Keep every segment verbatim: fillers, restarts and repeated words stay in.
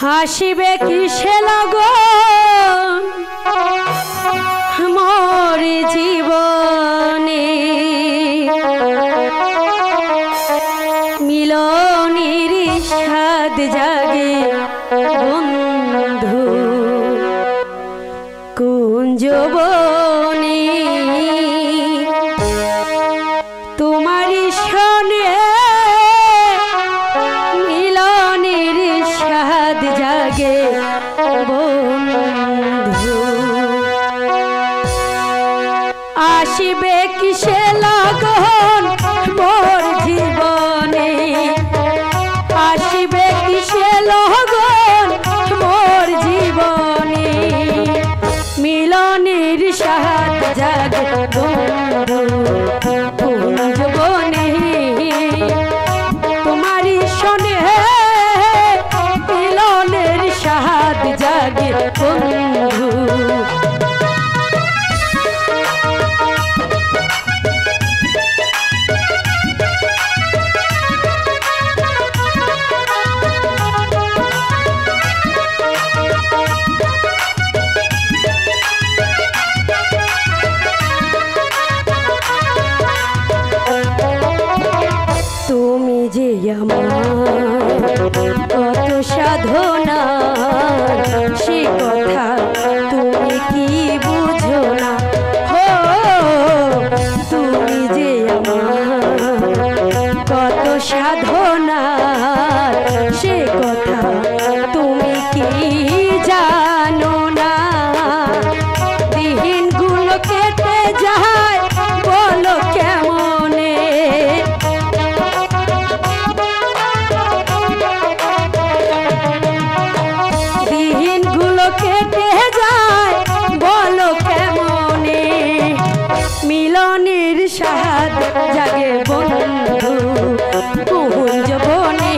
हासिबे किसे लगो मोर जीवने मिलनेर स्वाद जागे बंधु कोन जबने तुम्हारी सने मिलनेर स्वाद जागे बंधु आशिबे किसे लगन मोर जीवने आशिबे किसे लगन मोर जीवने मिलनेर स्वाद जागे बंधु कोन जबने तुम्हारी सने मिलनेर स्वाद जागे बंधु साधना से कथा तुम्हें कि बुझो ना हो तुम्हें जे आमार कत साधना से कथा तुम्हें कि जानो ना दिन गुलो केटे जाए बोलो केमने केटे जाए बोलो केमने मिलनेर स्वाद जागे बंधु कोन जबने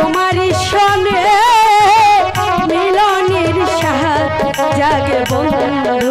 तुम्हारी सने मिलनेर स्वाद जागे बंधु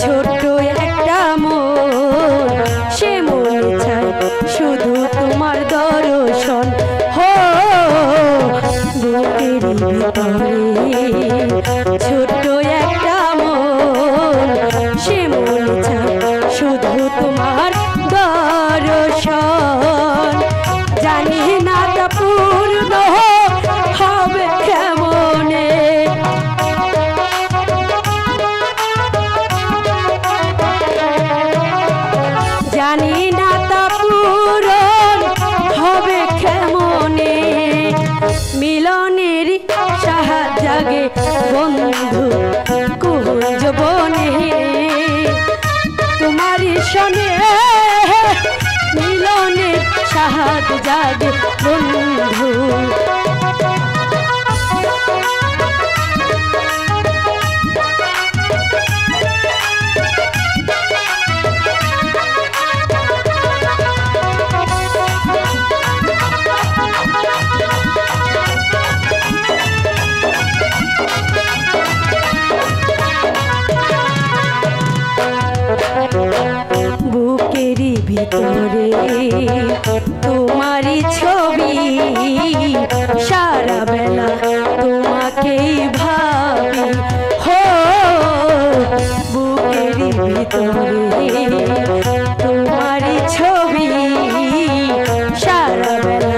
छोटो एकटा मन से मन चाय शुधु तुम्हार दर्शन हो बुकेर भितरे छोटो एकटा मन से मन चाय शुधु तुम्हार दर्शन जानी ना ता पूर्ण होबे केमने जागे बंधु कोन जबने तुम्हारी सने मिलनेर स्वाद जागे बंधु तुम्हारी छवि सारा बेला तुम्हें भावी हो बुकेर भीतरे तुम्हारी छवि सारा बेला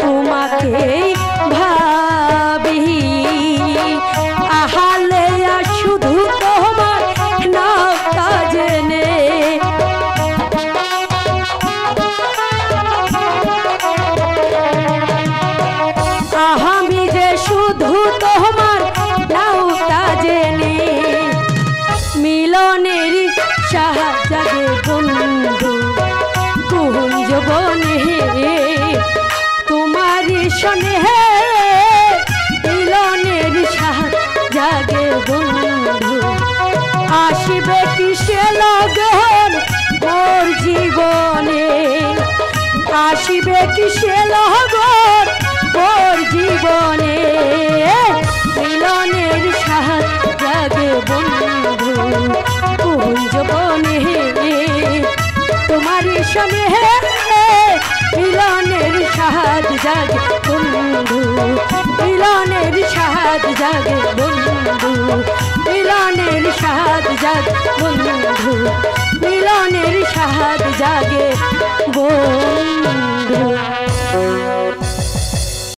तुम्हें भावी आहाले शुधु तोमार नामटा जेने तुम्हारी सने मिलनेर स्वाद जागे बंधु। কিসে লহবর ওর জীবনে মিলনের সাথ জাগে বন্ধু কোন জীবনে তোমারই সঙ্গে মিলনের সাথ জাগে বন্ধু মিলনের সাথ জাগে বন্ধু মিলনের সাথ জাগে বন্ধু মিলনের সাথ জাগে বন্ধু।